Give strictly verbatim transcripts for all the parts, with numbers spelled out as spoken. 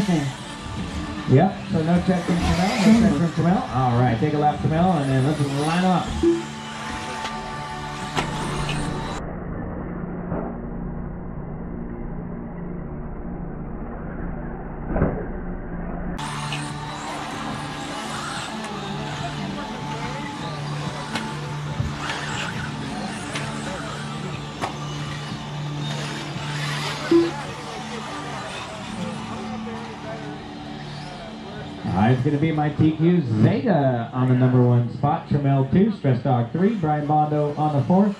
Spencer. Yep, so no check from Camille, no check from Camille. All right, take a lap, Camille, and then let's line up. It's going to be my T Q, Zeta on the number one spot, Tramel two, Stress Dog three, Brian Bondo on the four,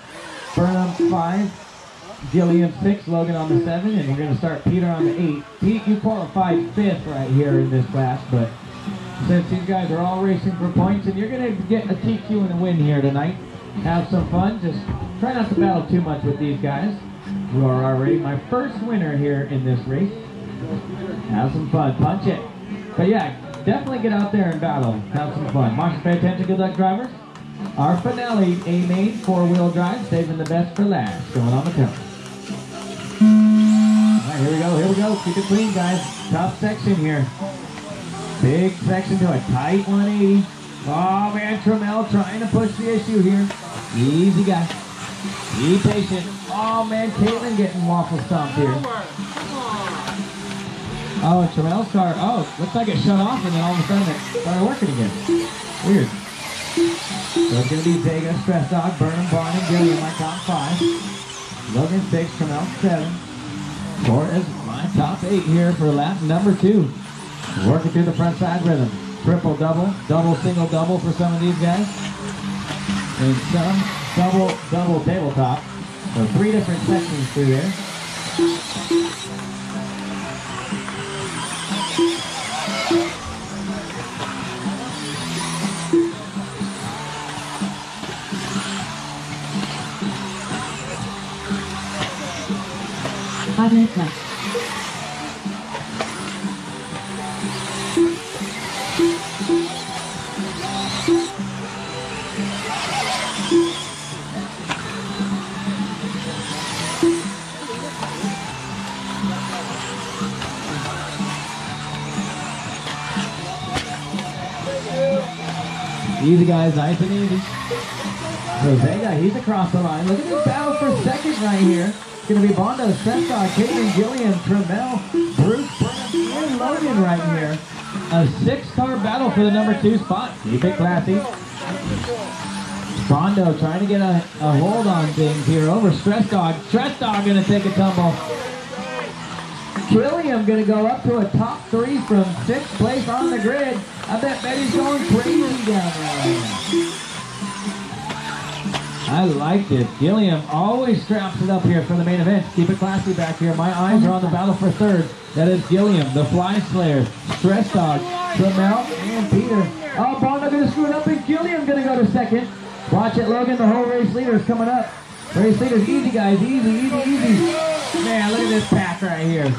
Burnham five, Gilliam six, Logan on the seven, and we're going to start Peter on the eight. Pete, you qualified fifth right here in this class, but since these guys are all racing for points, and you're going to get a T Q and a win here tonight, have some fun, just try not to battle too much with these guys, who are already my first winner here in this race. Have some fun, punch it. But yeah, definitely get out there and battle. Have some fun. Marshall, pay attention. Good luck, drivers. Our finale, A-Main, four-wheel drive, saving the best for last. Going on the count. All right, here we go. Here we go. Keep it clean, guys. Top section here. Big section to a tight one eighty. Oh, man, Tramel trying to push the issue here. Easy, guys. Be patient. Oh, man, Caitlin getting waffle stomped here. Oh, Tramel car. Oh, looks like it shut off and then all of a sudden it started working again. Weird. So it's going to be Vega, Stress Dog, Burnham, Vaughn, and Gilliam, my top five. Logan six, Tramel seven. Torres, my top eight here for lap number two. Working through the front side rhythm. Triple double, double single double for some of these guys. And some double double tabletop. So three different sections through there. Five minutes left. Easy, guys, nice and easy. So Vega, he's across the line. Look at this battle for second right here. It's going to be Bondo, Stress Dog, Katie, Gilliam, Tramel, Bruce Prance, and Logan right here. A six-car battle for the number two spot. Keep it classy. Bondo trying to get a, a hold on things here over Stress Dog. Stress Dog going to take a tumble. Gilliam going to go up to a top three from sixth place on the grid. I bet Betty's going crazy down there. I liked it. Gilliam always straps it up here for the main event. Keep it classy back here. My eyes are on the battle for third. That is Gilliam, the Fly Slayer, Stress Dog, Tramel, and Peter. Oh, Bondo going to screw it up, and Gilliam going to go to second. Watch it, Logan. The whole race leader is coming up. Race leaders, easy, guys. Easy, easy, easy. Man, look at this pack right here.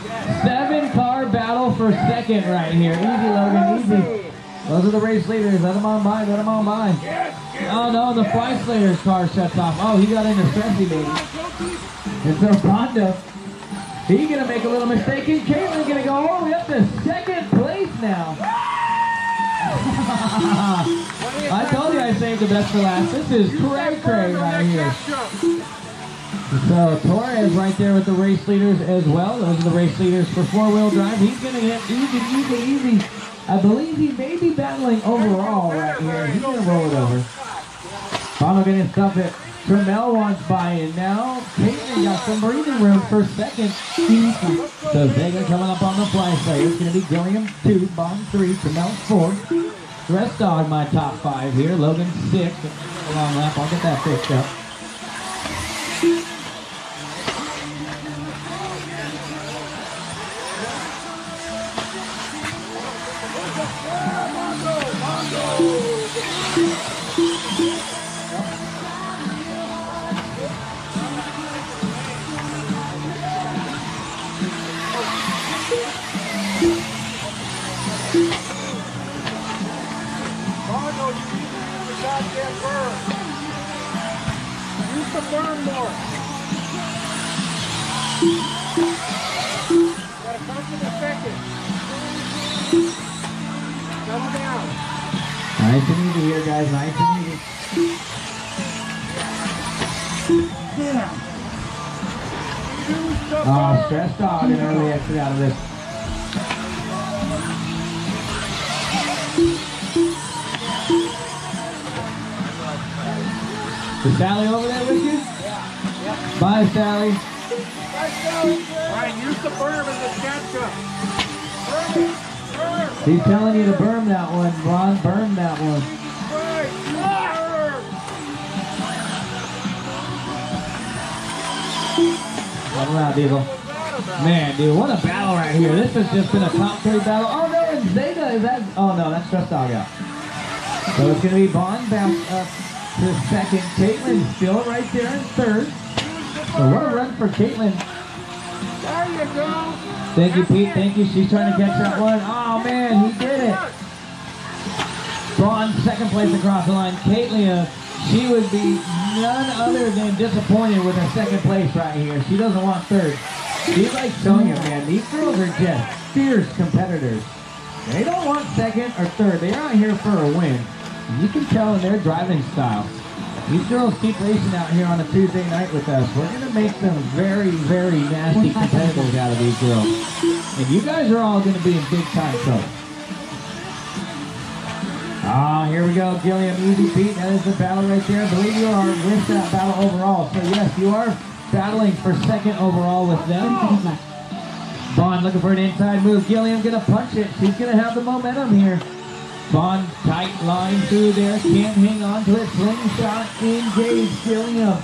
Seven-car battle for second right here. Easy, Logan. Easy. Those are the race leaders. Let them on by. Let them on by. Oh no, the Fly Slayer's car shuts off. Oh, he got into Stressy, baby. And so Bondo, he's going to make a little mistake. And Caitlin's going to go all the way up to second place now. I told you I saved the best for last. This is Craig Craig right here. So Torres right there with the race leaders as well. Those are the race leaders for four-wheel drive. He's going to get easy, easy, easy. I believe he may be battling overall right here. He's going to roll it over. Bono going to stuff it. Tramel wants buy-in now. Payton got some breathing room for second. So Vega coming up on the Fly Slayer. It's going to be Gilliam two, Bond three, Tramel four. Stress Dog my top five here. Logan six. A long lap. I'll get that fixed up. Got to come to the second. Double down. Nice and easy here, guys. Nice and easy. Yeah. Oh, Stress Dog, an early exit out of this. Is Sally over there with you? Yeah. Yep. Bye, Sally. Bye, Sally. Brian, use the berm as a catch-up. Berm, berm. He's telling you to berm that one, Braun. Berm that one. Come on out, Diesel. Man, dude, what a battle right here. This has just been a top three battle. Oh, no, and Zeta is that. Oh, no, that's Stress Dog out. So it's going to be Bond bounced up to second. Caitlin's still right there in third. So what a run for Caitlin. There you go. Thank you, Pete. Thank you. She's trying to catch that one. Oh, man, he did it. Bond second place across the line. Caitlin, she would be none other than disappointed with her second place right here. She doesn't want third. She's like Sonia, man. These girls are just fierce competitors. They don't want second or third. They're out here for a win. You can tell in their driving style. These girls keep racing out here on a Tuesday night with us. We're going to make them very, very nasty competitors out of these girls. And you guys are all going to be in big time trouble. Ah, here we go, Gilliam, easy Pete. That is the battle right there. I believe you are with that battle overall. So yes, you are battling for second overall with them. Bond looking for an inside move. Gilliam gonna punch it. She's gonna have the momentum here. Bond tight line through there. Can't hang on to it. Slingshot engaged. Gilliam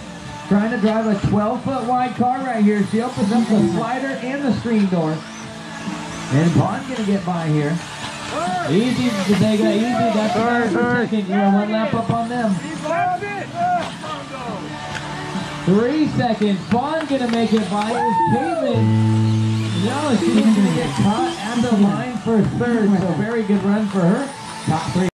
trying to drive a twelve foot wide car right here. She opens up the slider and the screen door. And Bond gonna get by here. Easy, Vega, easy, that's third, third. Second. You're one lap up on them. Three seconds. Bond gonna make it by his Caitlin. No, she's gonna get caught at the line for third. So very good run for her. Top three.